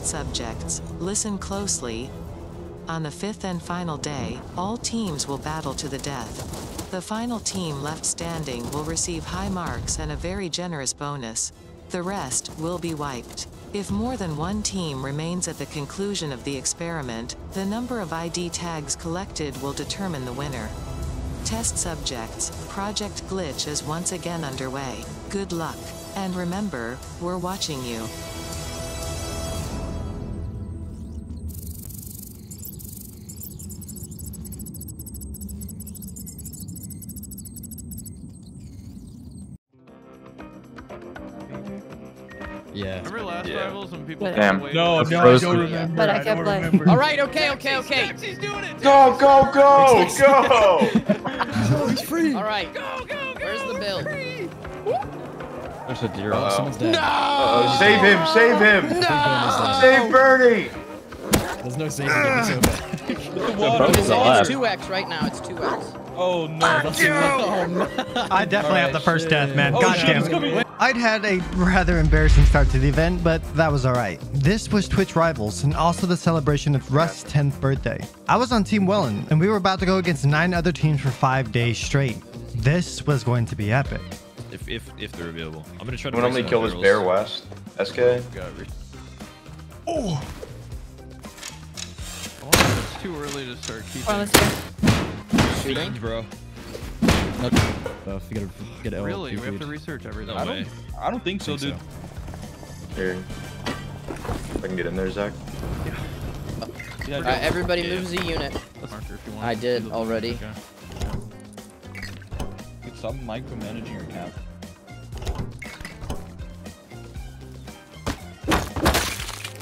test subjects, listen closely. On the fifth and final day, all teams will battle to the death. The final team left standing will receive high marks and a very generous bonus. The rest will be wiped. If more than one team remains at the conclusion of the experiment, the number of ID tags collected will determine the winner. Test subjects, Project Glitch is once again underway. Good luck. And remember, we're watching you. Yeah. Remember last Rivals when people No, I don't remember. But I kept like, all right, okay. He's doing it. Go, go, go. He's free. All right. Go. Where's the build? There's a deer. Oh, someone's dead. No! Save him. No! Save Bernie. There's no saving him. So bad. It's 2x right now. It's 2x. Oh no! I definitely have the first death, man. Oh, goddamn. I'd had a rather embarrassing start to the event, but that was all right. This was Twitch Rivals and also the celebration of Rust's 10th birthday. I was on Team Wellen, and we were about to go against 9 other teams for 5 days straight. This was going to be epic. If they're available, I'm gonna try to. Only kill this bear west. SK. Oh. It's too early to start keeping. Fiend, bro. No, you gotta really? We have to research everything. I don't think so, dude. Here. If I can get in there, Zach. Yeah. Yeah, everybody moves a unit. I did already. Dude, stop micromanaging your cap.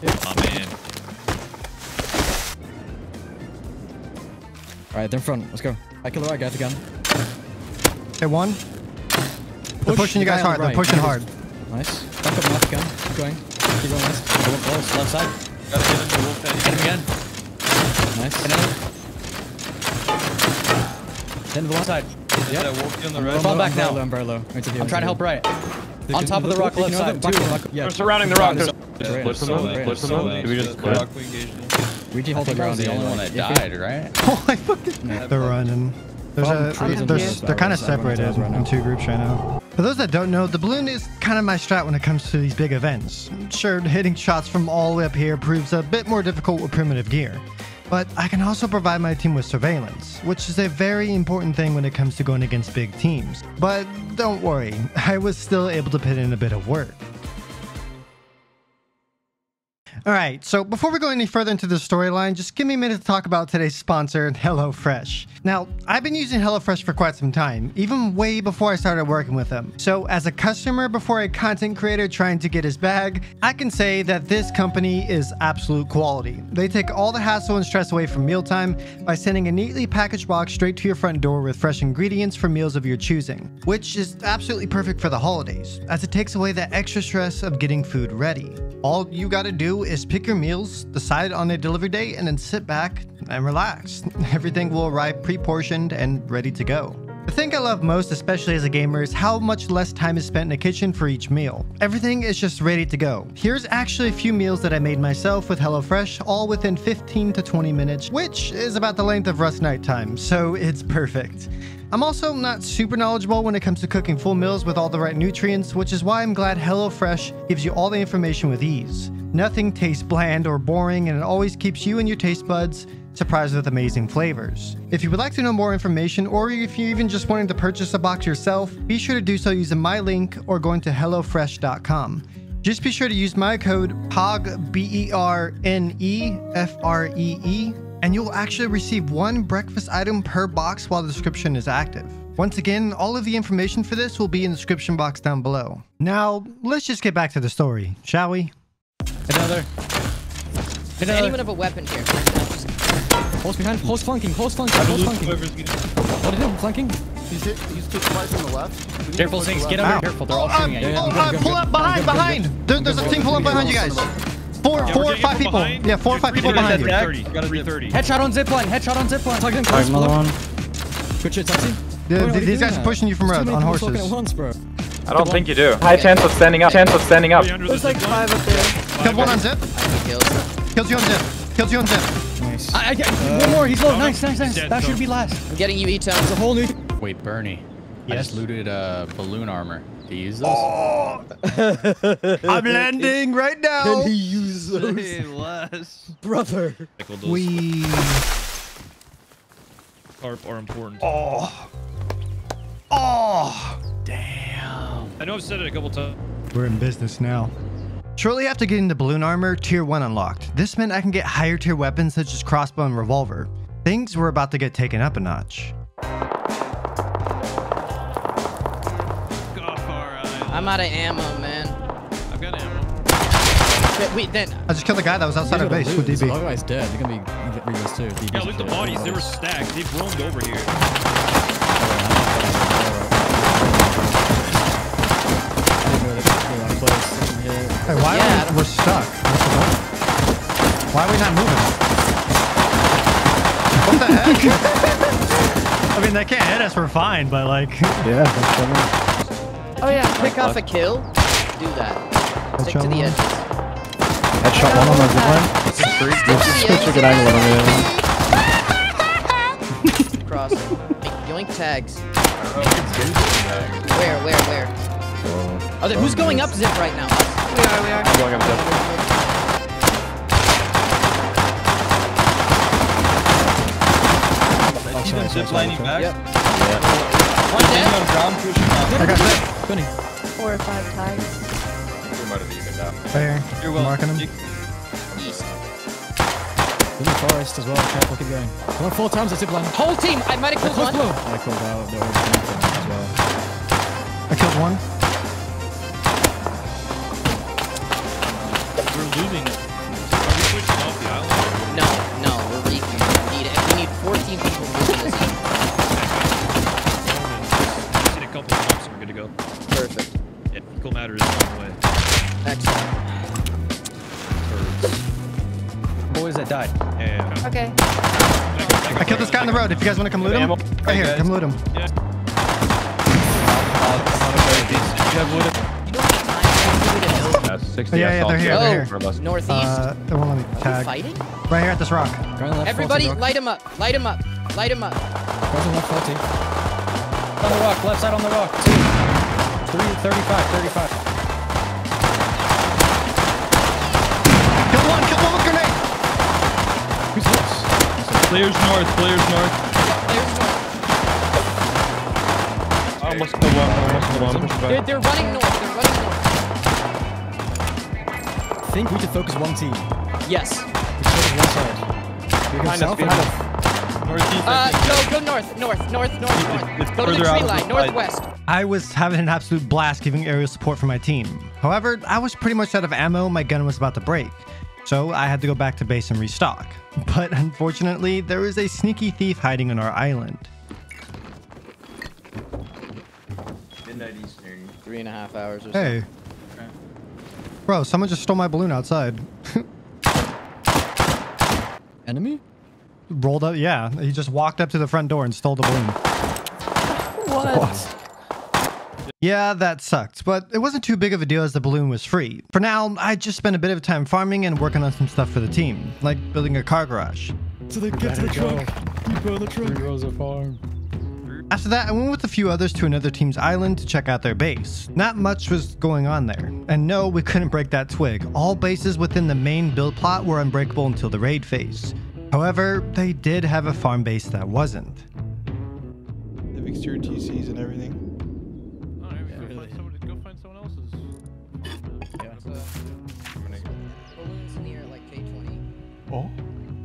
Oh, man. Alright, they're in front. Let's go. I killed the right guy. The gun. Hey, one. They're pushing you guys hard. They're pushing hard. Nice. Back up left gun. Keep going. Keep going left. Going close. Left side. Got to get him to the wolf pen. Hit him again. Nice. Another. Then to the left side. Yep. Fall back now. I'm trying to help right. On top of the rock left side. They're surrounding the rock. Did we just quit? Reggie Holton was the only one that died, right? Oh, I fucking... They're running. They're kind of separated in 2 groups right now. For those that don't know, the balloon is kind of my strat when it comes to these big events. Sure, hitting shots from all the way up here proves a bit more difficult with primitive gear. But I can also provide my team with surveillance, which is a very important thing when it comes to going against big teams. But don't worry, I was still able to put in a bit of work. Alright, so before we go any further into the storyline, just give me a minute to talk about today's sponsor, HelloFresh. Now, I've been using HelloFresh for quite some time, even way before I started working with them. So as a customer before a content creator trying to get his bag, I can say that this company is absolute quality. They take all the hassle and stress away from mealtime by sending a neatly packaged box straight to your front door with fresh ingredients for meals of your choosing, which is absolutely perfect for the holidays, as it takes away the extra stress of getting food ready. All you gotta do is pick your meals, decide on a delivery date, and then sit back and relax. Everything will arrive pre-portioned and ready to go. The thing I love most, especially as a gamer, is how much less time is spent in the kitchen for each meal. Everything is just ready to go. Here's actually a few meals that I made myself with HelloFresh, all within 15 to 20 minutes, which is about the length of Rust nighttime, so it's perfect. I'm also not super knowledgeable when it comes to cooking full meals with all the right nutrients, which is why I'm glad HelloFresh gives you all the information with ease. Nothing tastes bland or boring, and it always keeps you and your taste buds surprised with amazing flavors. If you would like to know more information, or if you're even just wanting to purchase a box yourself, be sure to do so using my link or going to HelloFresh.com. Just be sure to use my code POGBERNEFREE, and you'll actually receive 1 breakfast item per box while the description is active. Once again, all of the information for this will be in the description box down below. Now, let's just get back to the story, shall we? Another. Does anyone have a weapon here? Hole's behind. Hole's flanking. What did he do? Flanking? He's just flanking the left. Careful, Zings. Get over. Careful. They're all shooting at you. Pull up behind. There's a thing pull up behind you guys. 4 or 5 people. Yeah, 4 or 5 people behind you. Got a 330. Headshot on zipline. Tuck in close. Good shit, Tuxie. These guys are pushing you from road on horses. I don't think you do. High chance of standing up. There's like 5 up there. Killed one on zip. Kills you on zip. Kills you on zip. Nice. One more. He's low. Nice, nice, nice. That should be last. I'm getting you each out. It's a whole new. Wait, BernE. Yes. I just looted balloon armor. Do you use those? Oh! I'm landing right now. Can he use those? Hey, brother. We are important. Oh. Oh. Damn. I know I've said it a couple times. We're in business now. Shortly after getting the balloon armor, tier 1 unlocked. This meant I can get higher tier weapons such as crossbow and revolver. Things were about to get taken up a notch. I'm out of ammo, man. I've got ammo. Wait, then. I just killed the guy that was outside our base with DB. Otherwise dead. They're gonna be Regos too. DB's yeah, look at the bodies. They were stacked. They've roamed over here. Hey, why are we stuck? Why are we not moving? What the heck? I mean, they can't hit us. We're fine, but like. Yeah. That's oh yeah, pick off a kill. Do that. Stick to the edges. Headshot one on the zipline. Cross. Yoink tags. Where? Oh, who's going up zip right now? We are. I'm going up zip. He's been ziplining back. Yep. Yeah. One dead. I got zip. 20. 4 or 5 times. We might have even now. There. You're well. Marking him. East. In the forest as well. Careful, keep going. Come on, 4 times the zip line. Whole team. I might have killed one. Blue. I killed out. There was nothing as well. I killed one. We're losing it. Are we switching off the island? No. We're leaving. We need 14 people to lose this. Perfect. Yeah, equal matter is one way. Excellent. Birds. Boys that died. Yeah. Okay. I killed this guy on the road. If you guys want to come loot him, right here. Come loot him. Yeah. Yeah, they're here. Northeast. They won't let me tag. Are we fighting? Right here at this rock. Everybody, light him up. On the rock, left side on the rock. 35. Kill one with grenade. Who's this? Players north. Almost the one. They're running north. I think we should focus one team. Yes. We should focus one side. Behind us. Go north. Go to the tree line, northwest. I was having an absolute blast giving aerial support for my team. However, I was pretty much out of ammo. My gun was about to break, so I had to go back to base and restock. But unfortunately, there is a sneaky thief hiding on our island. Midnight Eastern, 3.5 hours or so. Hey. Okay. Bro, someone just stole my balloon outside. Enemy? Rolled up, yeah. He just walked up to the front door and stole the balloon. What? Yeah, that sucked, but it wasn't too big of a deal as the balloon was free. For now, I just spent a bit of time farming and working on some stuff for the team, like building a car garage. So they get to the truck. You build the truck. 3 rows of farm. After that, I went with a few others to another team's island to check out their base. Not much was going on there. And no, we couldn't break that twig. All bases within the main build plot were unbreakable until the raid phase. However, they did have a farm base that wasn't. They fixed your TCs and everything. Oh, yeah, really. Go find someone else's. Balloons near like K20.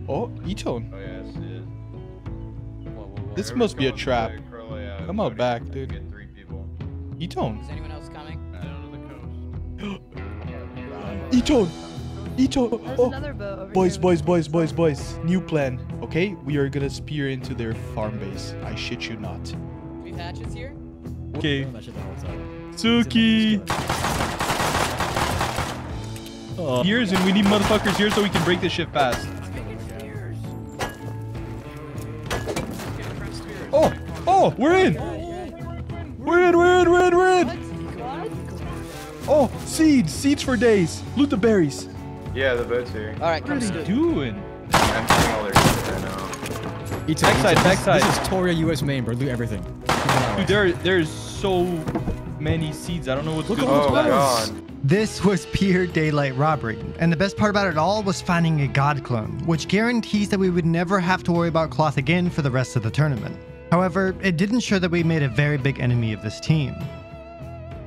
Oh, E-tone. Oh, yeah, I see it. Whoa. This must be a trap. Come out back, dude. Get 3 people. E-tone. Is anyone else coming? Down to the coast. E-tone. Boys, new plan. Okay, we are gonna spear into their farm base. I shit you not. Do we have hatchets here? Okay. Suki! Gears, and we need motherfuckers here so we can break this shit fast. Oh, we're in. Oh, seeds for days. Loot the berries. Yeah, the boat's here. Alright, come on. What are you doing? I'm seeing all their shit right now. It's backside, backside. This is Toria US main, bro. Loot everything. Dude, there's so many seeds. I don't know what's going on. Oh, God. This was pure daylight robbery, and the best part about it all was finding a god clone, which guarantees that we would never have to worry about Cloth again for the rest of the tournament. However, it did ensure that we made a very big enemy of this team.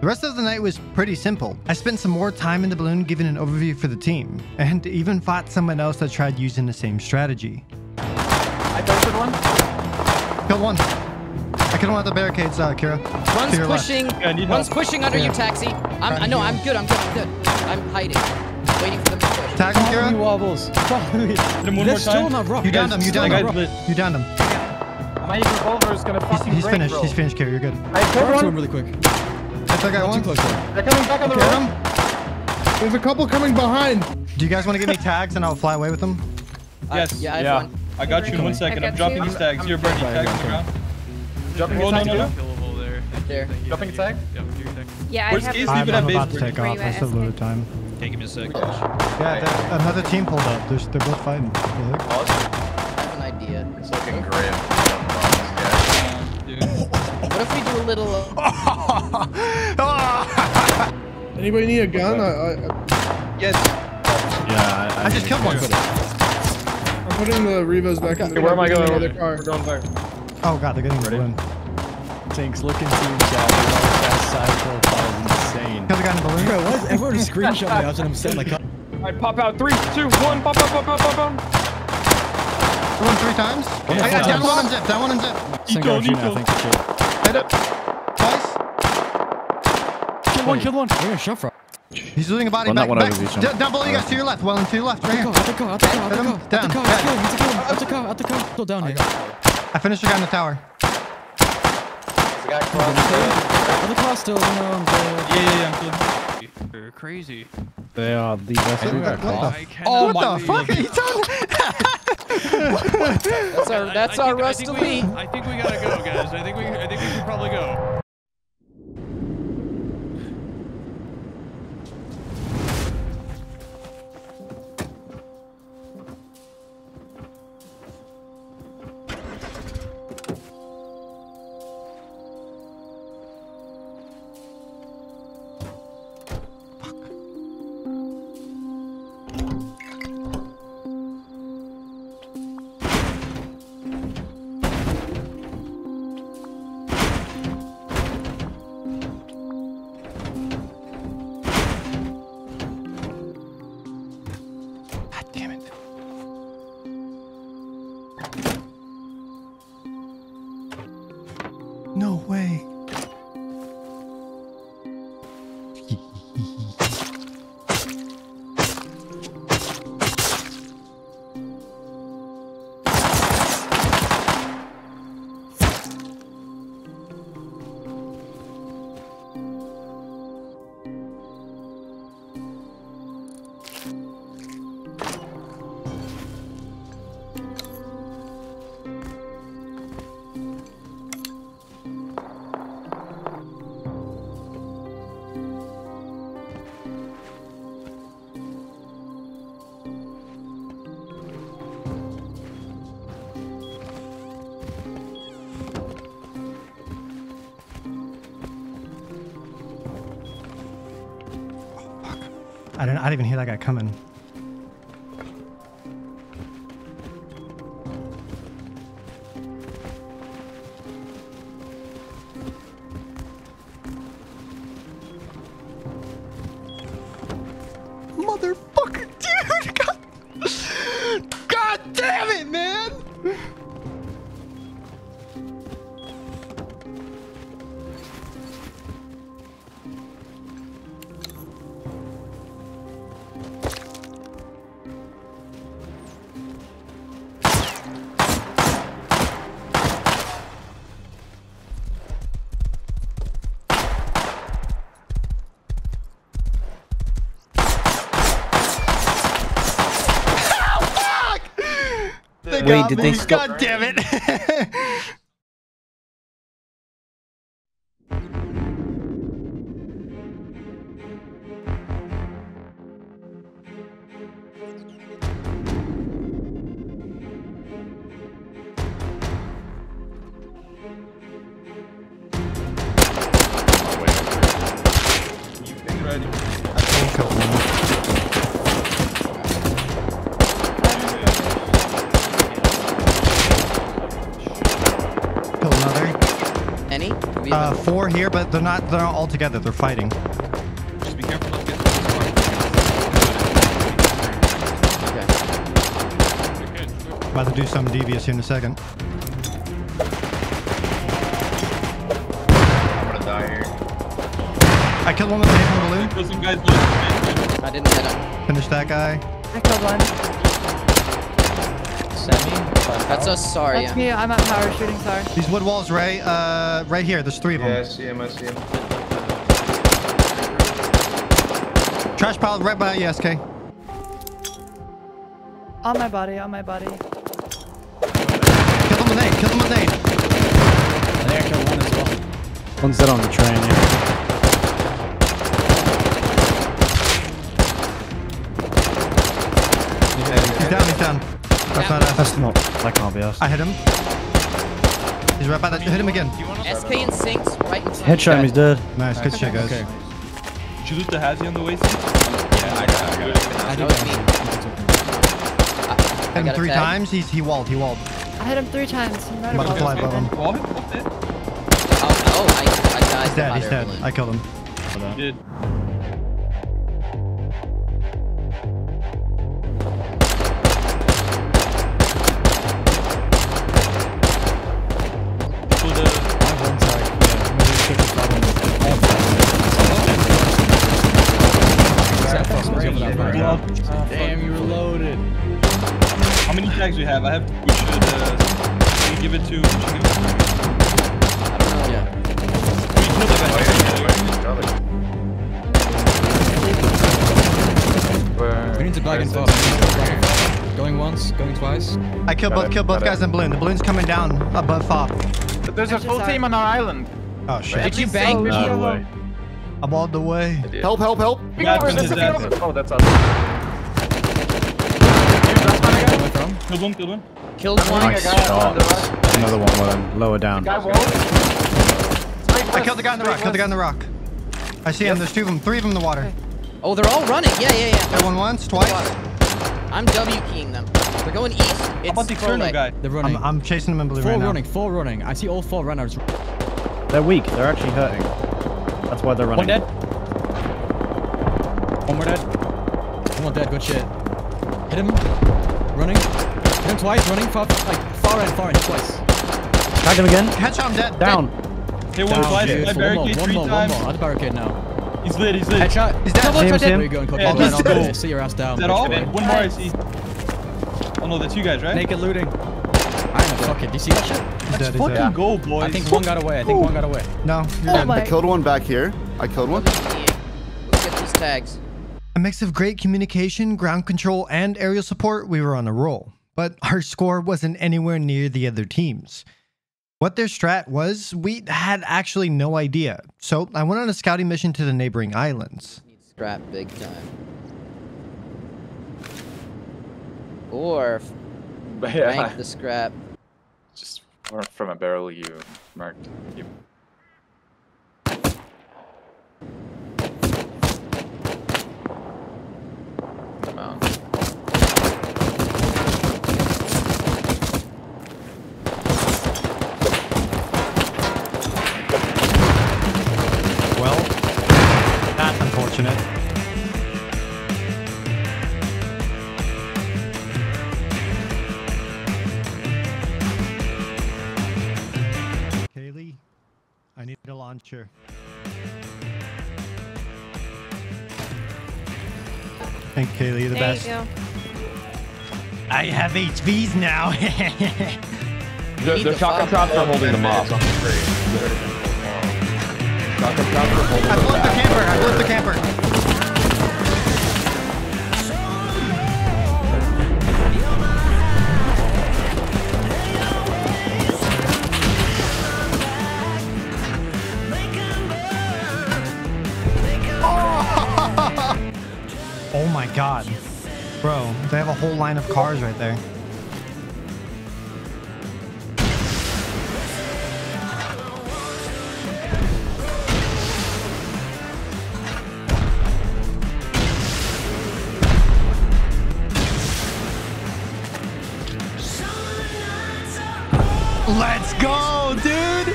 The rest of the night was pretty simple. I spent some more time in the balloon giving an overview for the team, and even fought someone else that tried using the same strategy. I posted one. Killed one. I killed one at the barricades, Kira. One's pushing. Yeah, one's pushing under you, Taxi. I'm good. I'm hiding, waiting for them to push. Tag him, Kira. Wobbles. Let's do him, bro. You downed him. You downed him. You downed him. My revolver is gonna fucking break, bro. He's finished, Kira. You're good. I killed one. Really quick. I got one. They're coming back on the road. There's a couple coming behind. Do you guys want to give me tags and I'll fly away with them? Yes. Yeah. I got you in 1 second. I'm dropping these tags. You're burning tags on the ground. Dropping a tag. Dropping a tag? Yeah, I have. I'm about to take off. That's a load time. Take him a sec. Yeah, another team pulled up. They're both fighting. I have an idea. It's looking grim. What if we do a little? Anybody need a gun? Yes. Yeah. I just killed one. I'm putting the Revos back in. Okay, where am I going? We're going fire. Oh god, they're getting ready. Tanks looking to each other. That side profile is insane. Kill the guy in the balloon. Bro, what? Everyone just screenshot me. That's what I'm saying. Like, alright, pop out. 3, 2, 1. Pop, pop, pop, pop, pop, pop. Someone 3 times. Okay. I got down one and zip. Down one and zip. Single, I think. Head up. Twice. Kill one. Kill one. Where are you shot from? He's losing a body. Well, back, back. Down below you guys, to your left. Wellen, to your left. Right here. Out the car. Out the car. Out the car. Out the car. Still down here. I finished the guy in the tower. There's a guy across. The car still. Yeah, I'm good. They're crazy. They are the best. Oh, what the fuck? He's on. That's our Rust elite. I think we gotta go, guys. I think we should probably go. No way. I didn't even hear that guy coming. Motherfucker, dude! God damn it, man! Wait, did they stop? God damn it! Four here, but they're not all together, they're fighting. Just be careful, don't get them. Okay. About to do something devious here in a second. I'm gonna die here. I killed one with the balloon. I didn't hit him. Finish that guy. I killed one. Semi. That's us, sorry. That's me, I'm at power shooting, sorry. These wood walls, Ray, right here, there's three of them. Yeah, I see him, I see him. Trash pile right by ESK. On my body, on my body. Kill them with nade, kill them with nade. I think I killed one as well. One's dead on the train, yeah. He's down. That's not us. That's not. That can't be us. I hit him. He's right by that. Hit him again. SK and Sinks right in front. Headshot him, he's dead. Nice, good shit, guys. Okay. Did you loot the Hazzy on the way? Yeah, I got it. Hit him three times. He walled, he walled. I hit him three times. Butterfly above him. Wall him? Oh, I died. He's dead, he's dead. I killed him. You did. Damn, you were loaded. How many tags do we have? We should give it to... I don't know. Yeah. We killed the guy. We need to back and forth. Going once, going twice. I killed both guys in balloon. The balloon's coming down above FOP. But there's a full team on our island. Oh shit. Did you bang me? No way. I'm on the way. Help, help, help. Oh, that's us. Killed one. Killed one. Nice shot. Another one lower down. I killed the guy on the rock. I see him. There's two of them. Three of them in the water. Oh, they're all running. Yeah. That one once, twice. I'm W-keying them. They're going east. How about the external guy? They're running. I'm chasing them in blue right now. Four running. I see all four runners. They're weak. They're actually hurting. That's why they're running. One dead. One more dead. One more dead. Good shit. Hit him. Running. Hit him twice. Running. Far end. Twice. Tag him again. Headshot him dead. Down. Hit one twice. I barricade three times. One more. I barricade now. He's lit. Headshot. He's down. Where are you going? Yeah, I'll go. See your ass down. Is that all? One more. I see. Oh no, they're two guys, right? Naked looting. Fuck it, do you see that shit? Let's fucking go, boys. I think one got away. No, you're dead. I killed one back here. Let's get these tags. A mix of great communication, ground control, and aerial support, we were on a roll. But our score wasn't anywhere near the other teams. What their strat was, we had actually no idea. So I went on a scouting mission to the neighboring islands. Strat big time. Or bank the scrap. Just from a barrel you marked. Yep. Come on. Well, that's unfortunate. I need a launcher. Thank you, Kaylee, the best. There you go. I have HVs now. The chocolate drops are holding them off. I blew up the camper. Oh my god. Bro, they have a whole line of cars right there. go, dude.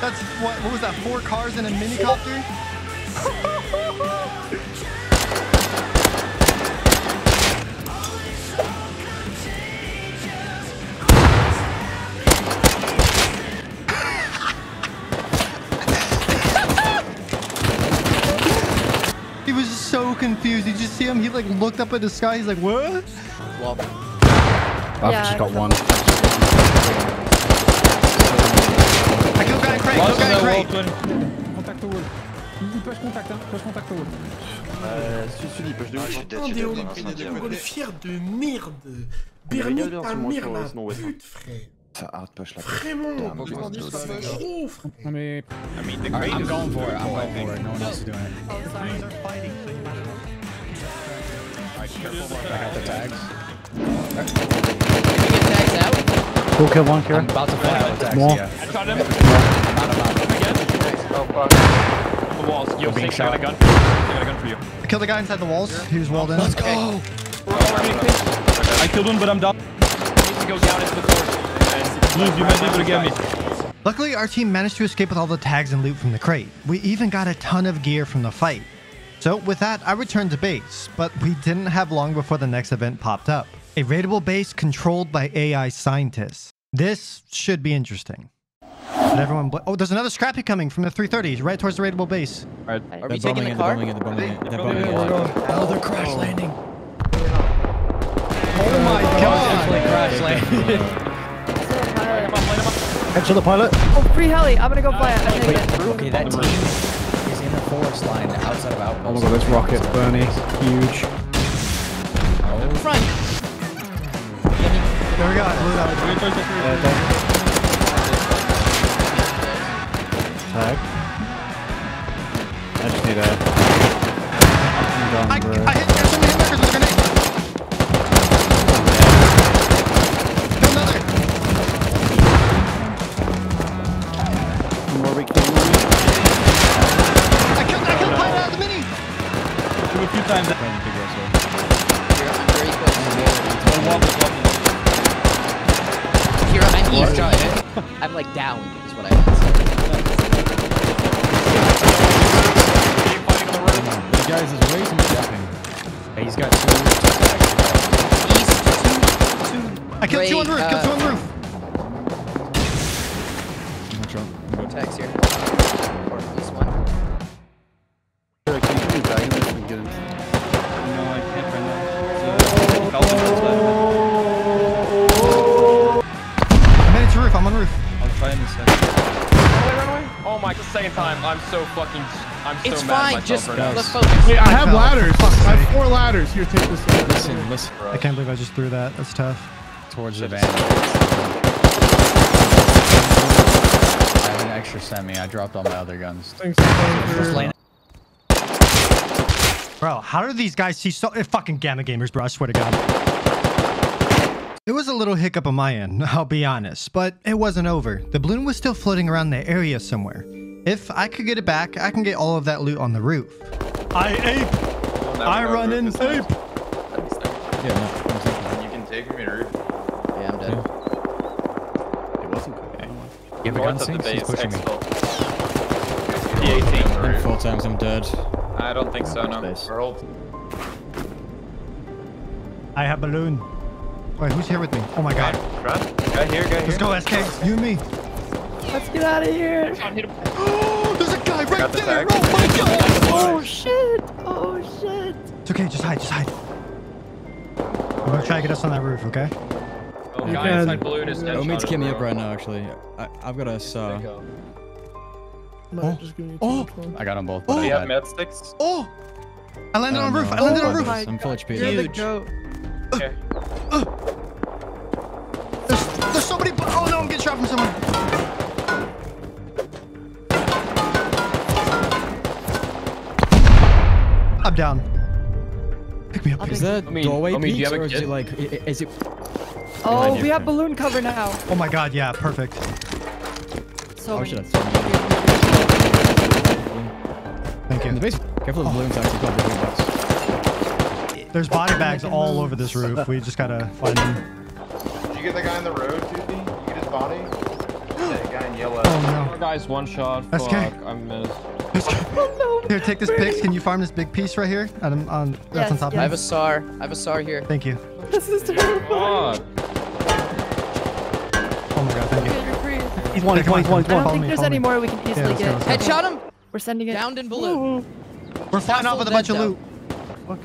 That's what was that? 4 cars and a minicopter? He was so confused. Did you see him? He like looked up at the sky. He's like, what? Well, I've just got one. I killed guy in crate. Contact the wall. Il push contact, hein. Push contact the wall. Celui-là, il push de ouf. Attendez, fier de merde. Bernie, ta merde, ma pute, frère. Vraiment, I mean, the crate is going for it. I'm going for it. No one else is doing it. Alright, careful. I got the tags. We'll kill one, Kira. I'm about to fly. More. Yeah. I shot him. Oh, fuck. The walls. Yo, Six, I got a gun. I got a gun for you. I killed the guy inside the walls. He was walled in. Let's go. Okay. I killed one, but I'm down. He goes down into the floor. Lose, you might be able to get me. Luckily, our team managed to escape with all the tags and loot from the crate. We even got a ton of gear from the fight. So with that, I returned to base, but we didn't have long before the next event popped up. A raidable base controlled by AI scientists. This should be interesting. But everyone, oh, there's another scrappy coming from the 330s, right towards the raidable base. Right. Are we taking the car? Oh, they're crash landing. Oh my god! They're crash landing. Head to the pilot. Oh, free heli. I'm gonna go fly it. I'm gonna get through. Okay, that team. Forest line outside of outpost. Oh my god, this rocket, BernE, huge. Oh. Front! There we go, I blew it out. Tag. I just need a... I hit there, somebody hit markers with a grenade! Kill another! More weak times. We're very close to the other. I'm like down is what I am. This guy is way too jumping. He's got two. I killed two on roof. Killed two on roof. No tags here. Or at least one. Second time, I'm so fucking. I'm so mad at myself. It's fine. Just let's focus. Wait, I have ladders. I have 4 ladders. Here, take this. Listen, listen. I can't believe I just threw that. That's tough. Towards the van. I have an extra semi. I dropped all my other guns. Thanks. Bro, how do these guys see so? They're fucking gamma gamers, bro. I swear to God. It was a little hiccup on my end, I'll be honest, but it wasn't over. The balloon was still floating around the area somewhere. If I could get it back, I can get all of that loot on the roof. I ape! I run in ape! Yeah, you can take me to roof. Yeah, I'm dead. It wasn't okay. You have a gun sync? He's pushing me. P18. 4 times I'm dead. I don't think so, no. We're old. I have balloon. Wait, who's here with me? Oh my god. Guy here. Let's go, SK. You and me. Let's get out of here. Oh, there's a guy right there. Oh my god. Oh shit. Oh shit. It's okay. Just hide. Just hide. I'm gonna try to get us on that roof, okay? Oh, guy inside balloon is dead. No means get me up right now, actually. I've got a saw. Oh. I got them both. Do you have med sticks? Oh. I landed on roof. I landed on roof. I'm full HP. Huge. There's somebody. Oh no, I'm getting shot from someone. I'm down. Pick me up. Is that doorway peaks or is it like? Is it? Oh, we have balloon cover now. Oh my god, yeah, perfect. So. Thank you. Careful, the balloons actually cover the box. There's body bags all over this roof. We just gotta find them. Did you get the guy on the road, Toothy? You get his body? guy in yellow. Oh no. Guys, one shot. Fuck, I missed. Oh, no. Here, take this picks. Can you farm this big piece right here? That's on top. Yes. I have a SAR. I have a SAR here. Thank you. This is terrifying. Oh my god, thank you. He's one, he's one. I don't think there's any more we can easily get. Headshot him. We're sending it. Downed in balloon. We're flying off with a bunch of loot. Go,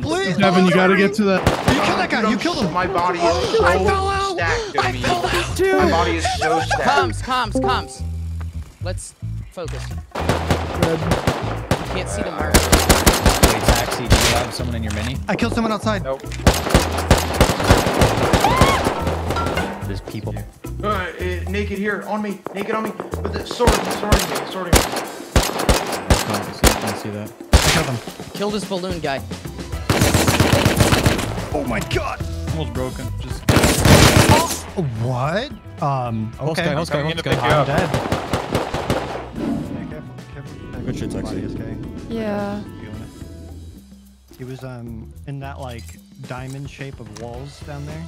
please. Devin, you gotta get to that. You killed that guy. You killed him. My body is so stacked. I fell out, dude. My body is so stacked. Comms. Let's focus. Good. You can't see the mark. Wait, Taxi, do you have someone in your mini? I killed someone outside. Nope. There's people. Naked here, on me. Naked on me. With the sword. Swording me. I see that. I killed him. Killed this balloon guy. Oh my god! Almost broken. Just. Oh, what? Okay. Host guy. I'm dead. Careful. Good shit, Taxi. Yeah. He was in that like diamond shape of walls down there.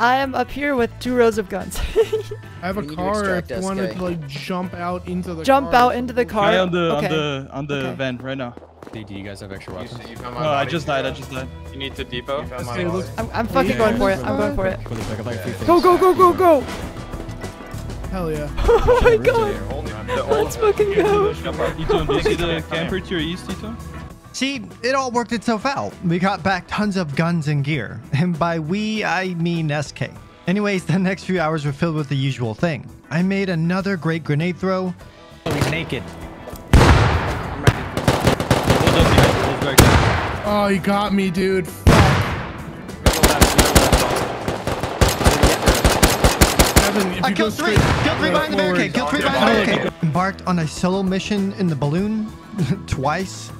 I am up here with 2 rows of guns. I have a car if you wanted to like jump out into the car. Jump out into the car? On the vent right now. Do you guys have extra weapons? I just died. You need to depot? I'm fucking going for it. I'm going for it. Go. Hell yeah. Oh my god. Let's fucking go. Do you see the camper to your east, Tito? See, it all worked itself out. We got back tons of guns and gear. And by we, I mean SK. Anyways, the next few hours were filled with the usual thing. I made another great grenade throw. Oh, he's naked. Oh, you got me, dude. I killed 3! Killed 3 behind the barricade! Embarked on a solo mission in the balloon. Twice.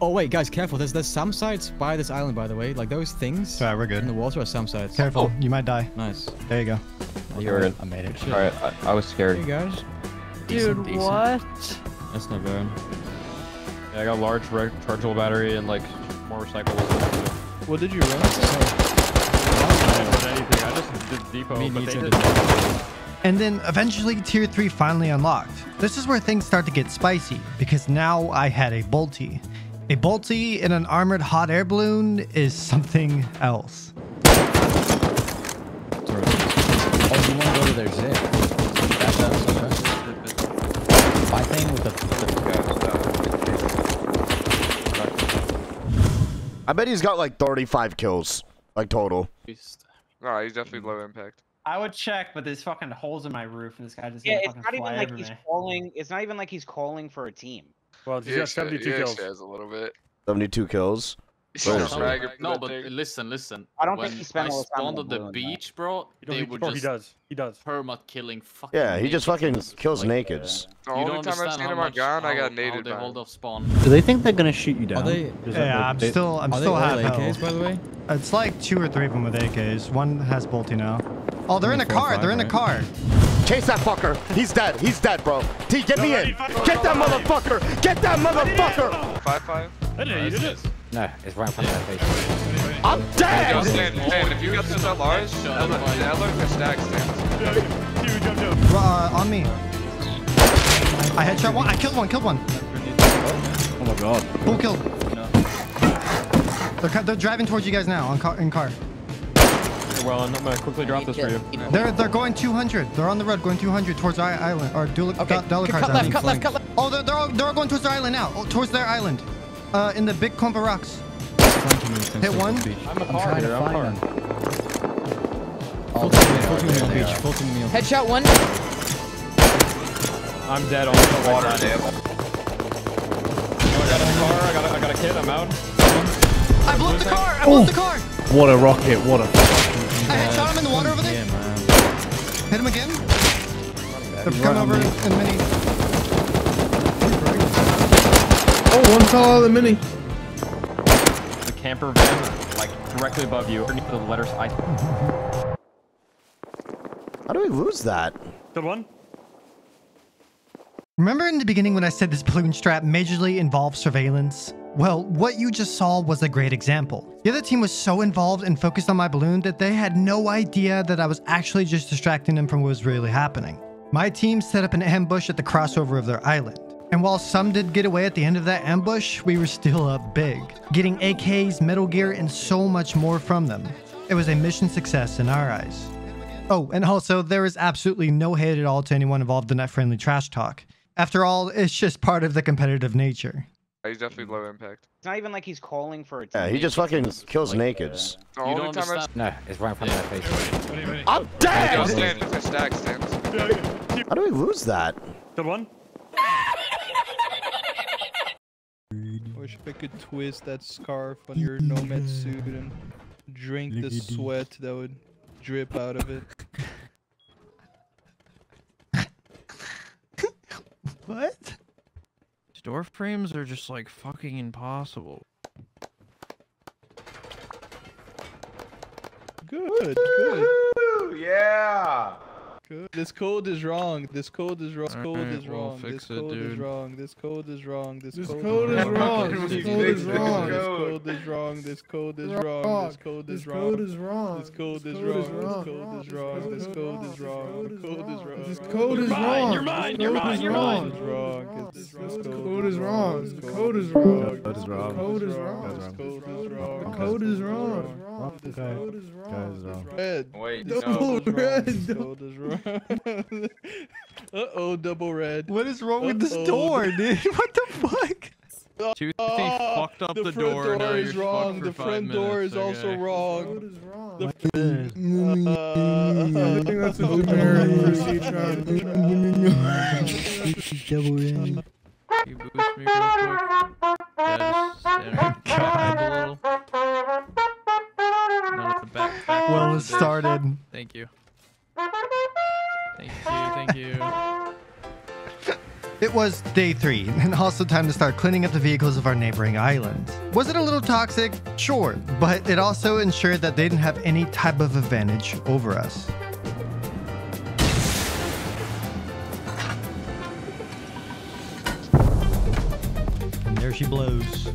Oh wait, guys, careful! There's some sites by this island, by the way. Like those things. Alright, we're good. In the walls are some sides. Careful, you might die. Nice. There you go. You're good. I made it. All right, I was scared. You guys. Dude, decent. What? That's not bad. Yeah, I got a large rechargeable battery and like more recyclables. What did you run? I just did depot, but they didn't. And then eventually tier 3 finally unlocked. This is where things start to get spicy because now I had a bolty. A bolty in an armored hot air balloon is something else. Oh, you want to go to their zip? Biplane with the... I bet he's got like 35 kills, like total. No, he's definitely low impact. I would check, but there's fucking holes in my roof, and this guy just it's not even like he's calling. It's not even like he's calling for a team. Well, he's got 72 kills. A little bit. 72 kills. No, but listen. I don't think he spent all the time on the beach, bro. They would just. He does. Perma killing fucking. Yeah, he just fucking kills nakeds. The only time I've seen him on gun, I got naded. They hold off spawn. Do they think they're gonna shoot you down? Yeah, I'm still having AKs, by the way. It's like 2 or 3 of them with AKs. One has bolty now. Oh, they're in a car. They're in a car. Chase that fucker. He's dead, bro. T, get me in. Get that motherfucker. Five. You did it. No, it's right in front of my face. I'm dead. Stan, if you got this at large, I look for stacks, Stan. Dude, jump. On me. I headshot one. I killed one. Oh my god. Who killed? They're driving towards you guys now in car. Well, I'm gonna quickly drop this for you. They're going 200. They're on the road going 200 towards our island. Or Dalacar's island. Cut left. Oh, they're all going towards their island now. Oh, towards their island. In the big clump of rocks. Hit one. I'm a car. Full team on the beach. Headshot one. I'm dead on the water. I got a kid. I'm out. I blew up the car. What a rocket. What a... I headshot him in the water over there. Man. Hit him again. They're coming over in the mini. Oh, one fell out of the mini. The camper van, like directly above you, underneath the letters I. How do we lose that? Good one. Remember in the beginning when I said this balloon strap majorly involves surveillance? Well, what you just saw was a great example. The other team was so involved and focused on my balloon that they had no idea that I was actually just distracting them from what was really happening. My team set up an ambush at the crossover of their island. And while some did get away at the end of that ambush, we were still up big, getting AKs, Metal Gear, and so much more from them. It was a mission success in our eyes. Oh, and also, there is absolutely no hate at all to anyone involved in that friendly trash talk. After all, it's just part of the competitive nature. He's definitely low impact. It's not even like he's calling for a team. Yeah, he just fucking kills like, nakeds. You don't understand. No, it's right in front of my face. Wait. I'm dead! I'll stand. I stack stands. How do we lose that? Good one. Wish I could twist that scarf on your nomad suit and drink the sweat that would drip out of it. What? Door frames are just like fucking impossible. Good, good. Yeah. Good. This code is wrong. This code is wrong. This code is wrong. This code is wrong. This code is wrong. This code is wrong. This code is wrong. This code is wrong. This code is wrong. This code is wrong. This code is wrong. This code is wrong. This code is wrong. This code is wrong. This code is wrong. You're mine. You're mine. You're mine. This code is wrong. This code is wrong. This code is wrong. Code is wrong. This code is wrong. Code is wrong. This code is wrong. Red. Wait. No. Red. This code is wrong. Uh-oh, double red. What is wrong with this door, dude? What the fuck? Two fucked up the door. The front door is wrong. The front door is also wrong. I think that's a generic procedure. Double red. Can you boost me real quick? Yes. God. Not at the back. Well, it started. Thank you. Thank you. It was day 3, and also time to start cleaning up the vehicles of our neighboring island. Was it a little toxic? Sure, but it also ensured that they didn't have any type of advantage over us. And there she blows.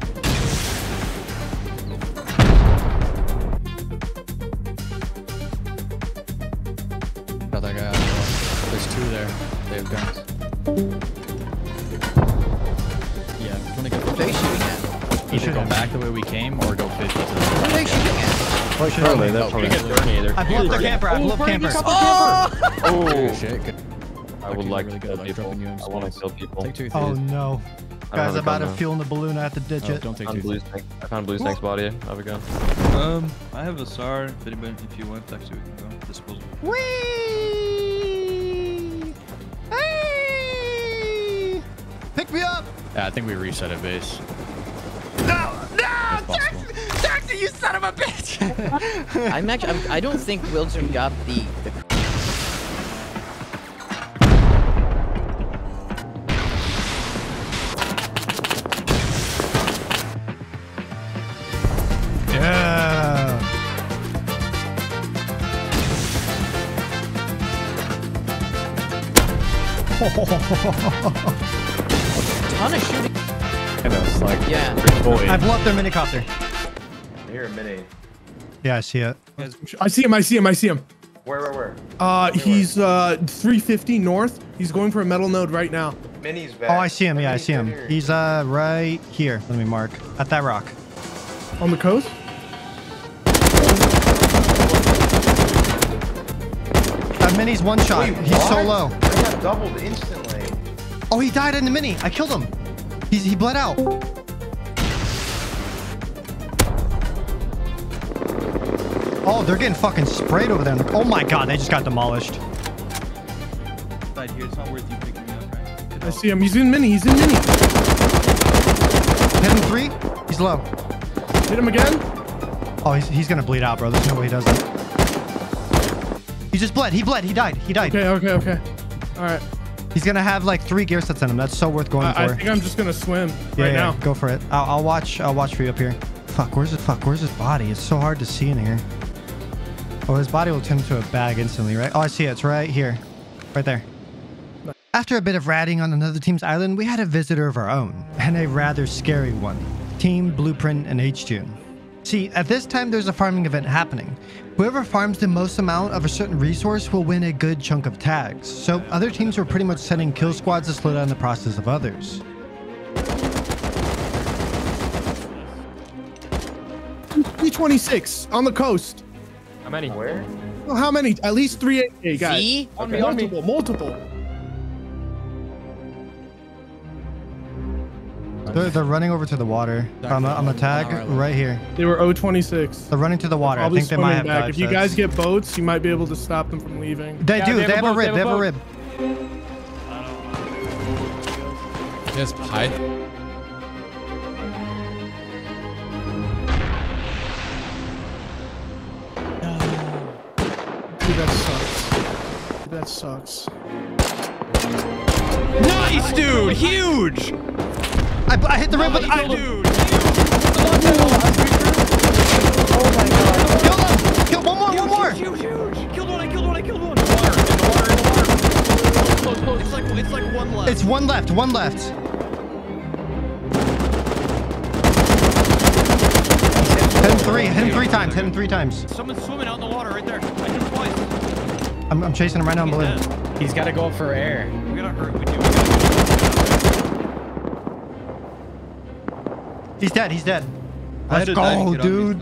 There's two there. They have guns. Yeah, I'm trying to go. They shooting at. Either go back the way we came or go 50 to the left. They shooting at. Well, surely they're probably I'veBlown their camper. I've blown camper. Oh shit. I would like to kill people. I want to kill people. Take two. Oh no. Guys, I'm out of fuel in the balloon. I have to ditch it. Don't take two. I found Blue Snake's body. I have a gun. I have a SAR. If anybody, if you want, actually, we can go. Disposable. Whee! Pick me up! Yeah, I think we reset at base. No! No! Jackson, you son of a bitch! I'm actually, I don't think Wilton got the... Yeah! Ton of shooting. Yeah. I've blown up their minicopter. I hear a mini. Yeah, I see it. I see him. Where? He's 350 north. He's going for a metal node right now. Mini's back. Oh, I see him. Yeah, I see him. He's right here. Let me mark. At that rock. On the coast? That mini's one shot. Wait, he's so low. I got doubled instantly. Oh, he died in the mini. I killed him. He bled out. Oh, they're getting fucking sprayed over there. Oh my god, they just got demolished. Right here, it's not worth you picking me up, right? I see him. He's in mini. Hit him 3. He's low. Hit him again. Oh, he's gonna bleed out, bro. There's no way he doesn't. He just bled. He died. Okay. All right. He's going to have like 3 gear sets in him. That's so worth going for. I think I'm just going to swim right now. Go for it. I'll watch for you up here. Where's his body? It's so hard to see in here. Oh, his body will turn into a bag instantly, right? Oh, I see it. It's right here. Right there. After a bit of ratting on another team's island, we had a visitor of our own. And a rather scary one. Team Blueprint, and HQ. See, at this time there's a farming event happening. Whoever farms the most amount of a certain resource will win a good chunk of tags, so other teams were pretty much sending kill squads to slow down the process of others. B26 on the coast. How many? Where? Well, how many? At least 3 guys. See? On me, multiple, on me. Multiple. They're running over to the water. I'm a tag right here. They were 026. They're running to the water. I think they might have back. If you guys get boats, you might be able to stop them from leaving. They do. They have a rib. They have a rib. There's pipe. Dude, that sucks. Dude, that sucks. Nice, dude. Huge. I hit the rim, but I... Dude. Oh my god. Kill him! Kill one more! Huge! Killed one! In the water. It's like one left. It's one left. Hit him three times. Someone's swimming out in the water right there. I hit him twice. I'm chasing him right now, I'm blue. He's gotta go for air. We gotta hurt, we do. He's dead. Let's go, dude.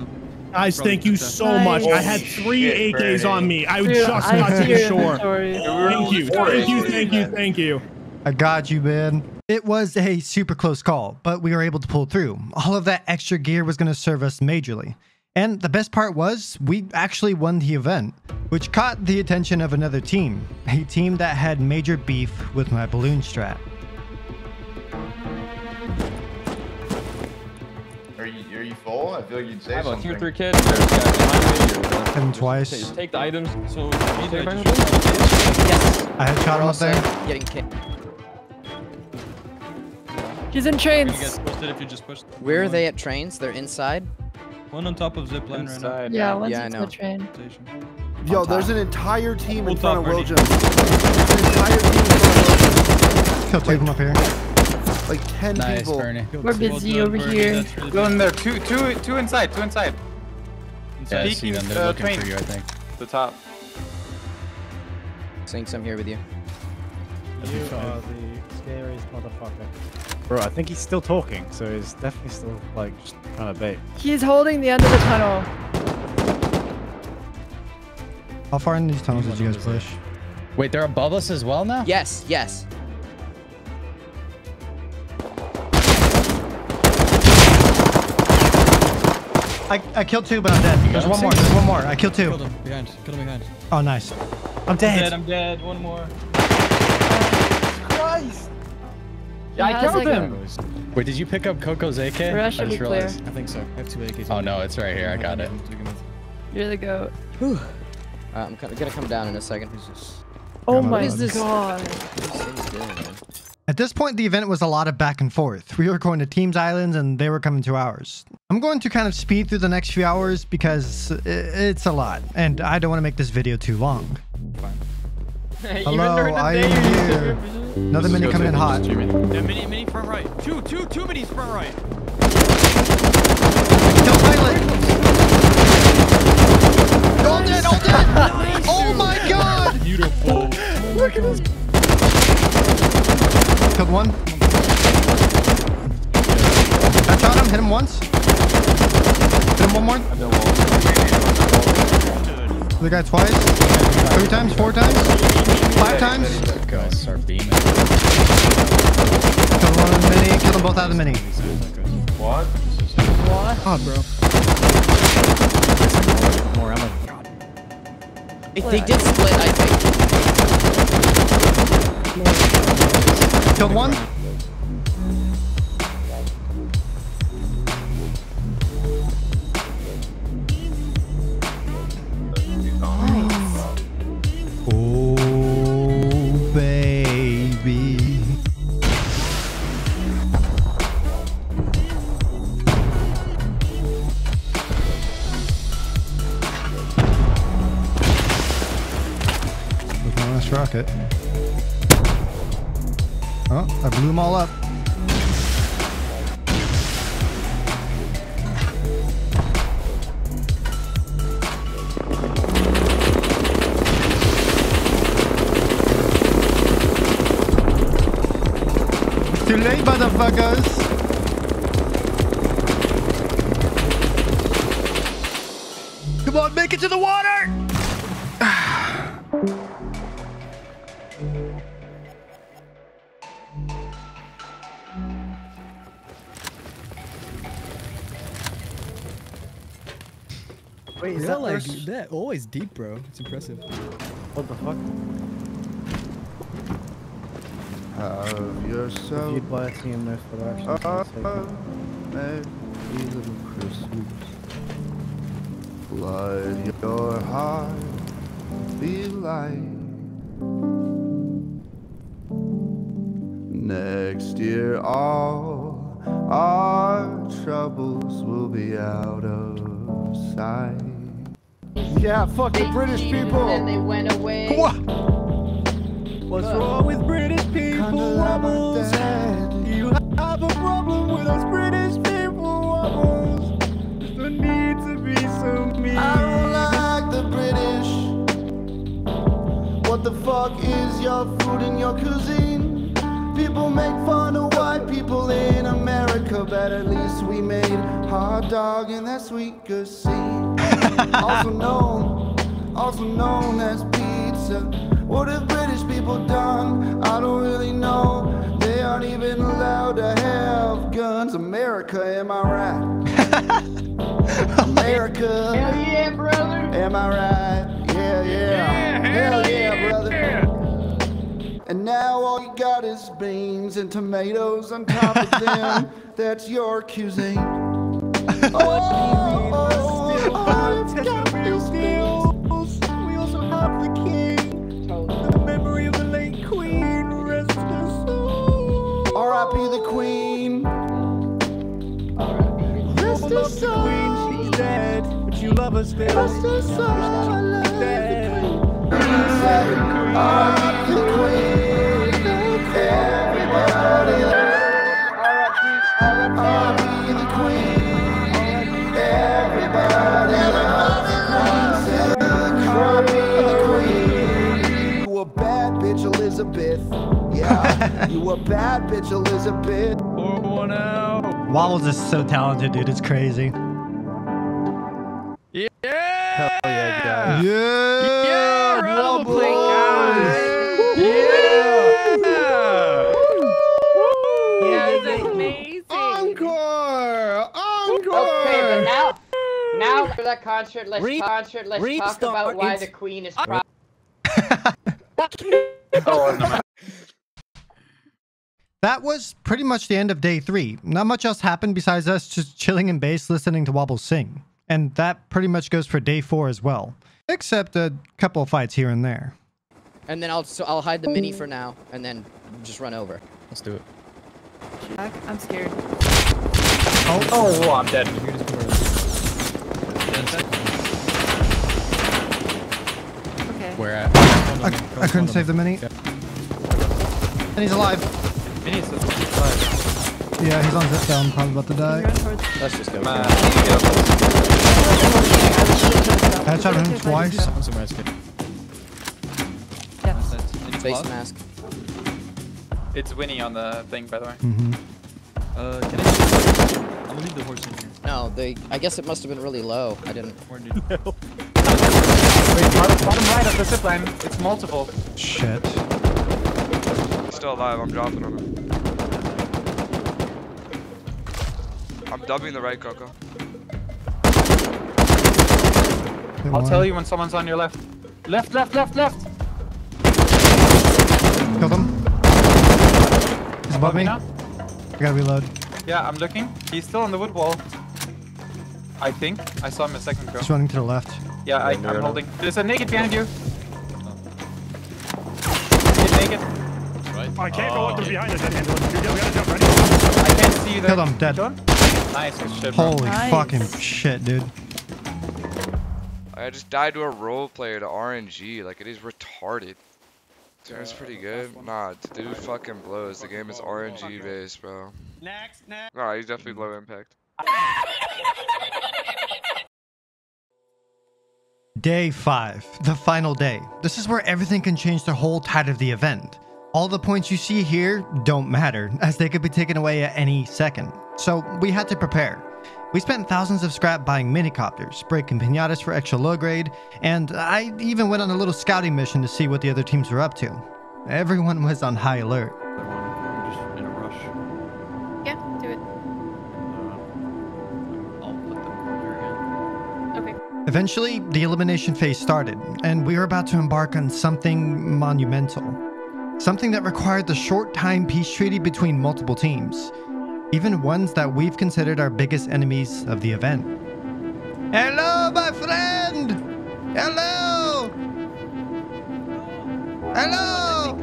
Guys, thank you so much. I had 3 AKs on me. I just got to the shore. Thank you. I got you, man. It was a super close call, but we were able to pull through. All of that extra gear was going to serve us majorly. And the best part was, we actually won the event, which caught the attention of another team. A team that had major beef with my balloon strat. Are you full? I feel like you'd say something. I have a tier 3 kit. Hit him twice. Take the items. So yes. I had shot him up there. Getting kicked. He's in trains. Where are they at trains? They're inside. One on top of zipline right now. Yeah, one's in the train. Yo, there's an entire team in front of William. He'll take him up here. Like 10 people. We're busy over here. Go in there. Two inside. Yeah, I see them. They're looking for you, I think. The top. Sinks, I'm here with you. You are the scariest motherfucker. Bro, I think he's still talking, so he's definitely still like just trying to bait. He's holding the end of the tunnel. How far in these tunnels did you guys push? Wait, they're above us as well now? Yes. I killed 2, but I'm dead. There's one more. I killed 2. Killed him behind. Oh, nice. I'm dead. One more. Jesus Christ. Yeah, I killed him. Wait, did you pick up Coco's AK? I just realized. I think so. I have 2 AKs. Oh, no, it's right here. I got it. You're the goat. I'm gonna come down in a second. Oh my god. At this point, the event was a lot of back and forth. We were going to teams' islands and they were coming to ours. I'm going to kind of speed through the next few hours because it's a lot and I don't want to make this video too long. Fine. Hello, I am here. Another mini coming in hot. Yeah, mini front right. Two minis front right. Kill pilot. All dead. Oh my god. Beautiful. Look at this. Killed one. I shot him. Hit him once. Hit him one more. The guy twice. 3 times. 4 times. 5 times. Killed one mini. Killed them both out of the mini. What? Oh, bro. More ammo. They did split, I think. Killed one. Nice. Oh, baby. Look at this rocket. Oh, I blew them all up. too late, motherfuckers. Come on, make it to the water! Wait, is that like that always deep, bro? It's impressive. What the fuck? You're so. You'd buy a team there for that. These little Christmas. Let your heart be light. Next year all our troubles will be out of sight. Yeah, fuck the British people. And they went away. What? What's wrong with British people? Wobbles. You have a problem with us British people. Wobbles. The need to be so mean. I don't like the British. What the fuck is your food and your cuisine? People make fun of white people in America, but at least we made hot dog and that sweet cuisine. Also known as pizza. What have British people done? I don't really know. They aren't even allowed to have guns. America, am I right? America. Hell yeah, brother. Am I right? Yeah, yeah. Hell yeah, brother. Yeah. And now all you got is beans and tomatoes on top of them. That's your cuisine. We also have the king, the memory of the late queen, rest her soul. R.I.P. the queen. Rest her soul. Queen, she's dead, but you love her still. Rest her soul. I love the queen. R.I.P. the queen. Everybody loves R.I.P. the queen. Everybody loves the queen. You a bad bitch, Elizabeth. Yeah, you a bad bitch, Elizabeth. 4-1-0. Wobbles is so talented, dude. It's crazy. Yeah! Hell yeah, guys. Yeah! Yeah, Wobbles! Yeah! Yeah! Yeah, that was amazing. Encore! Okay, but now for the concert, let's talk about why the queen is proud. That was pretty much the end of day 3. Not much else happened besides us just chilling in base listening to Wobbles sing. And that pretty much goes for day 4 as well. Except a couple of fights here and there. And then I'll hide the mini for now and then just run over. Let's do it. I'm scared. Oh, I'm dead. Okay. Where at? I couldn't save the mini. Yeah. And he's alive. Mini's alive. Yeah, he's on zip down, probably about to die. Let's just go. Headshot him twice. Yeah. Face mask. It's Winnie on the thing, by the way. Mm-hmm. Can I... I'll leave the horse in here. No, I guess it must have been really low. I didn't... Wait, bottom right of the zipline. It's multiple. Shit. Still alive, I'm dropping on him. I'm dubbing the right, Coco. I'll tell you when someone's on your left. Left! Kill them. He's above me. Now? I gotta reload. Yeah, I'm looking. He's still on the wood wall. I think. I saw him a second ago. He's running to the left. Yeah, I'm holding. There's a naked behind you. Get naked. Right. I can't go up behind us. I can't see you there. Killed him. Dead. Nice. Good shit, bro. Holy fucking shit, dude. I just died to a role player to RNG. Like, it is retarded. That's pretty good. Nah, dude fucking blows. The game is RNG based, bro. Next. Nah, he's definitely low impact. Day 5, the final day. This is where everything can change the whole tide of the event. All the points you see here don't matter, as they could be taken away at any second. So we had to prepare. We spent thousands of scrap buying minicopters, break and pinatas for extra low grade, and I even went on a little scouting mission to see what the other teams were up to. Everyone was on high alert. Everyone just in a rush. Yeah, do it. I'll put them in your hand. Okay. Eventually, the elimination phase started, and we were about to embark on something monumental. Something that required the short-time peace treaty between multiple teams. Even ones that we've considered our biggest enemies of the event. Hello, my friend! Hello! Hello!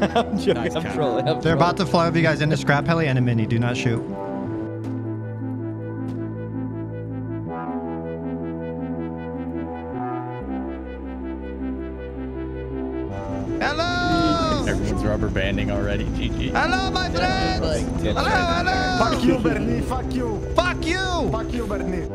I'm joking, nice, I'm trolling. They're about to fly over you guys into Scrap Heli and a Mini. Do not shoot. Everyone's rubber banding already. GG. Hello, my friends! Like, hello, hello! Fuck you, imBernE! Fuck you! Fuck you! Fuck you, imBernE!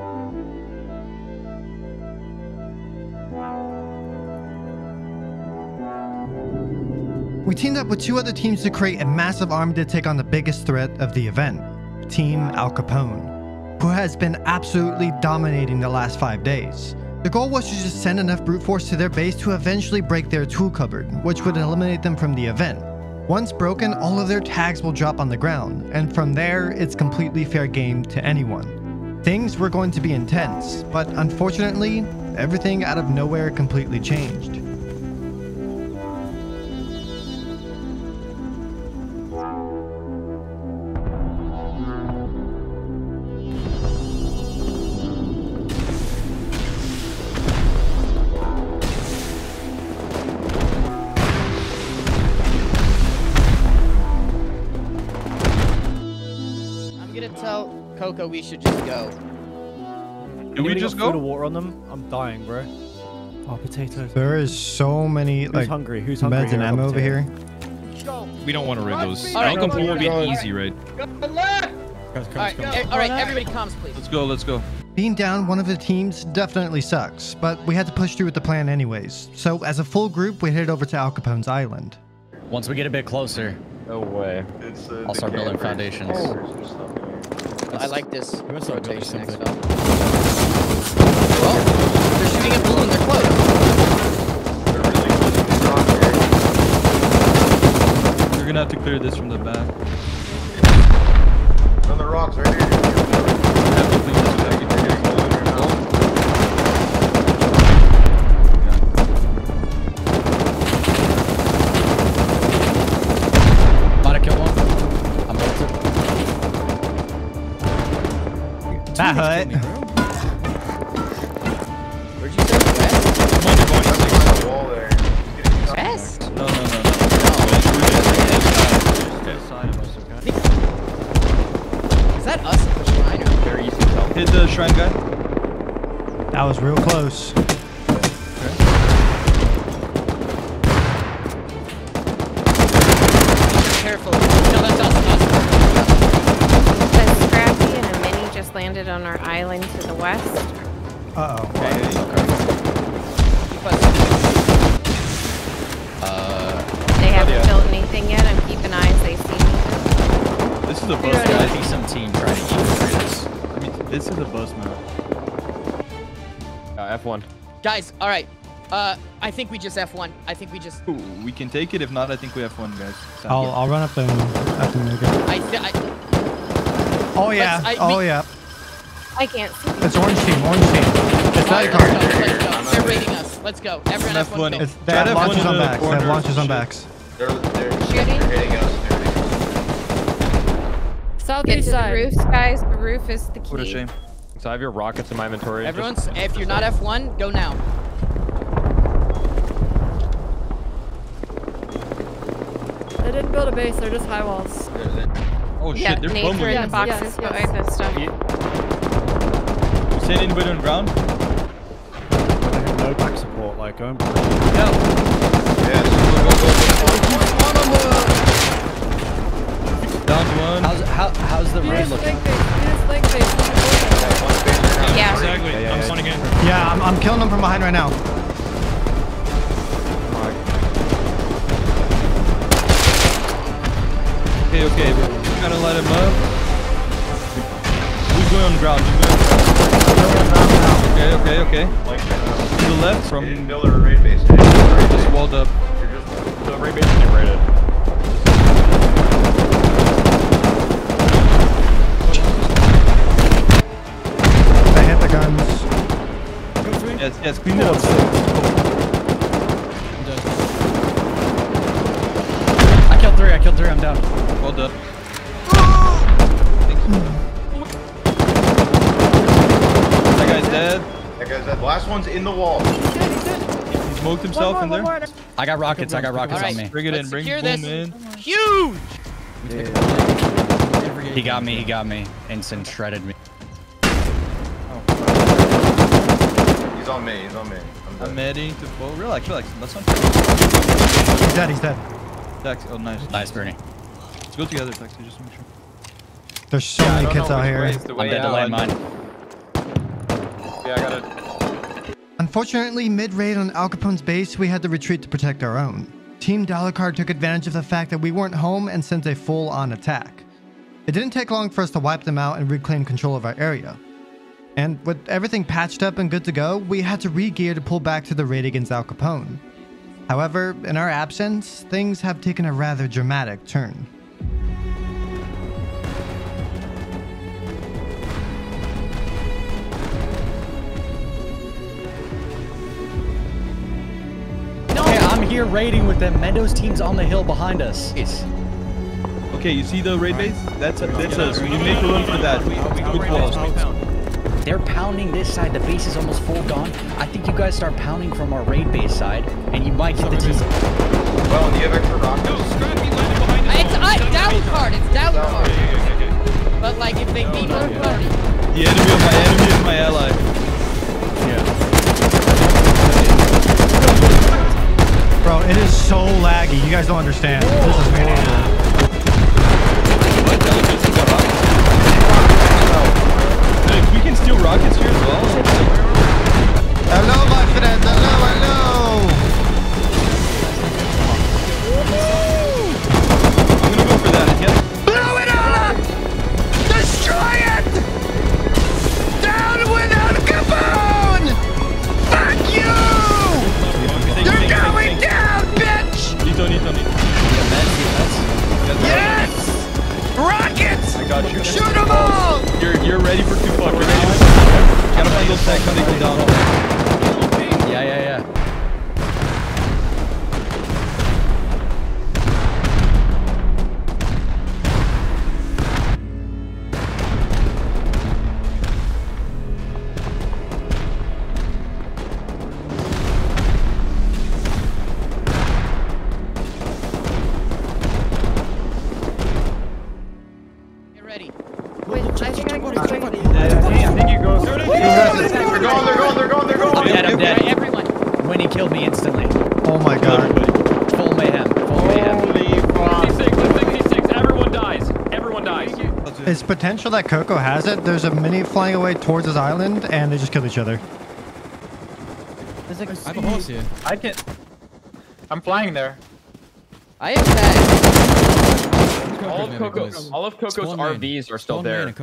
We teamed up with two other teams to create a massive army to take on the biggest threat of the event, Team Al Capone, who has been absolutely dominating the last 5 days. The goal was to just send enough brute force to their base to eventually break their tool cupboard, which would eliminate them from the event. Once broken, all of their tags will drop on the ground, and from there, it's completely fair game to anyone. Things were going to be intense, but unfortunately, everything out of nowhere completely changed. Coco, we should just go. Can we just go? Put water on them. I'm dying, bro. Oh, potatoes. There is so many. Who's like hungry? Who's meds hungry? And ammo over here. We don't want to rid those. Right, Al Capone would be an easy raid. All right, everybody, comms, please. Let's go. Let's go. Being down one of the teams definitely sucks, but we had to push through with the plan anyways. So as a full group, we headed over to Al Capone's island. Once we get a bit closer. No way. It's, I'll start building foundations. I like this rotation. Next up. Well, they're shooting at blue and they're close. They're really close. You're gonna have to clear this from the back. It's on the rocks right here. That hut. Where'd you say west? West? No, no, no, no. Is that us at the shrine? Very easy to tell. Hit the shrine guy. That was real close. Landed on our island to the west. Uh-oh. Okay. They haven't built anything yet. I'm keeping eyes. They see me. This is the bus map. I think some team trying to eat this. I mean, this is the bus map. F1. Guys, all right. I think we just F1. I think we just. Ooh, we can take it. If not, I think we F1, guys. So, I'll run up and oh yeah! Oh yeah! I can't see. It's orange team. Orange team. It's Light Guard. Let's go. They're raiding us. Let's go. Everyone F1. It's that launches on backs. That launches on backs. They're shooting. They're hitting us. South east side. The roofs, guys. The roof is the key. What a shame. So I have your rockets in my inventory. Everyone's. If you're not F1, go now. They didn't build a base. They're just high walls. Oh shit, yeah, they're bombing. Yeah, in the boxes, go over this stuff. You seen anybody on ground? No back support, like, go and break. Go. Down one. How's the raid looking? Yeah. Exactly, I'm on again. Yeah, I'm killing them from behind right now. okay, okay, bro. You gotta light him up. He's going on ground, he's going on ground. Okay, okay, okay. To the left from... Just walled up. The raid base is raided. I hit the guns. Yes, yes, clean it up. I killed three, I'm down. Well done. That guy's dead. That guy's dead. The last one's in the wall. He's dead, he's dead. He smoked himself in there. I got rockets on me. Bring it in, bring it in. Huge! Yeah. He got me. Ensign shredded me. Oh. He's on me, he's on me. I'm heading to full. Relax, that's not true. He's dead, he's dead. Oh, nice. Nice, Bernie. Let's go together, Taxi, just to make sure. There's so many kids out here. I'm dead to land mine. Yeah, I got it. Unfortunately, mid-raid on Al Capone's base, we had to retreat to protect our own. Team Dalacar took advantage of the fact that we weren't home and sent a full-on attack. It didn't take long for us to wipe them out and reclaim control of our area. And with everything patched up and good to go, we had to re-gear to pull back to the raid against Al Capone. However, in our absence, things have taken a rather dramatic turn. No. Okay, I'm here raiding with them. Mendo's team's on the hill behind us. Yes. Okay, you see the raid base? That's us. We make room for that. We put walls. They're pounding this side. The base is almost full gone. I think you guys start pounding from our raid base side, and you might get the team. Well, do you have extra rockets? No, Scott, he landed behind us. It's Dalacar. It's Dalacar. Okay, okay. But, like, if they beat our party. The enemy is my ally. Yeah. Bro, it is so laggy. You guys don't understand. Whoa. This is maniacal. Still rockets here as well. Hello, my friend. Hello, hello. I'm gonna go for that. Yep. Blow it all up! Destroy it! Down with Al Capone! Fuck you! You're going down, bitch! Yes! Rockets! I got you. Shoot them all! You're ready for two fuckers. Gotta find those tanks and they go down. It's potential that Coco has it. There's a mini flying away towards his island, and they just killed each other. I have a horse here. I can't. I'm flying there. I am dead. All of Coco's RVs are still there. They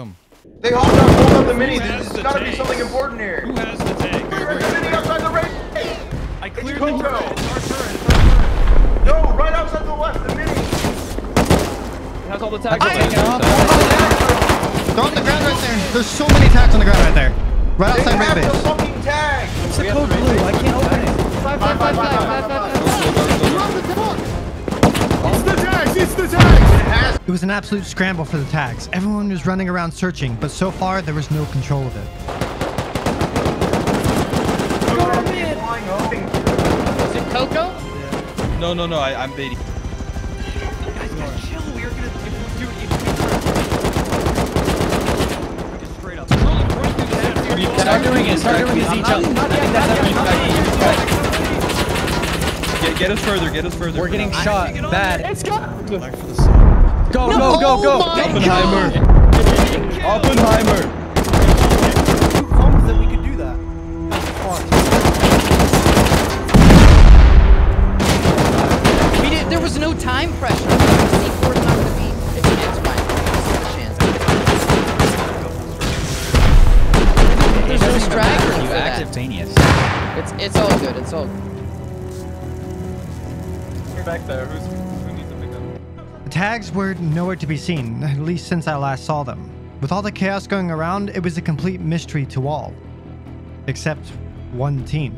all got pulled up the mini. There's gotta be something important here. Who has the tank? Clear the mini outside the raid. I cleared Coco. It's our turret. No, right outside the left, the mini. Has all the tags on the ground. They're on the ground right there. There's so many tags on the ground right there. Right outside raid base. It's the code blue. I can't open it. 555. It's the tags. It's the tags. It was an absolute scramble for the tags. Everyone was running around searching, but so far there was no control of it. Is it Coco? No. I'm baiting. Get us further, get us further. We're getting shot bad. Go. Oppenheimer. There was no time pressure. Yes. It's all good. It's all good. You're back there. Who needs to pick up? The tags were nowhere to be seen, at least since I last saw them. With all the chaos going around, it was a complete mystery to all, except one team.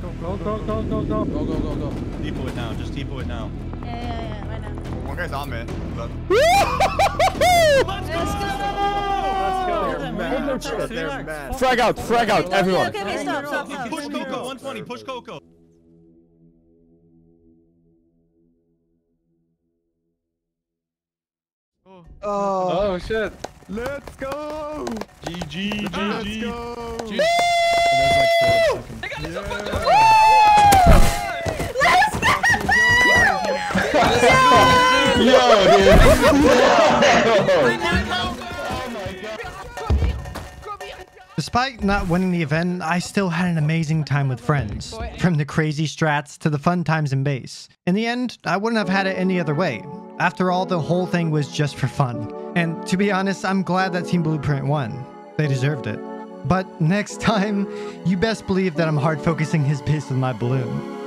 Go, go, go, go, go, go, go, go, go, go. Depot it now. Just depot it now. Yeah, right now. One guy's on me. Let's go! Let's go! They're mad. Frag out, everyone. Okay, okay, stop, stop, stop. Push Coco, 120, push Coco. Oh, oh shit. Let's go! GG, GG. Let's go! Woo! They got us a bunch of... Yo, dude. Despite not winning the event, I still had an amazing time with friends. From the crazy strats to the fun times in base. In the end, I wouldn't have had it any other way. After all, the whole thing was just for fun. And to be honest, I'm glad that Team Blueprint won. They deserved it. But next time, you best believe that I'm hard focusing his piss with my balloon.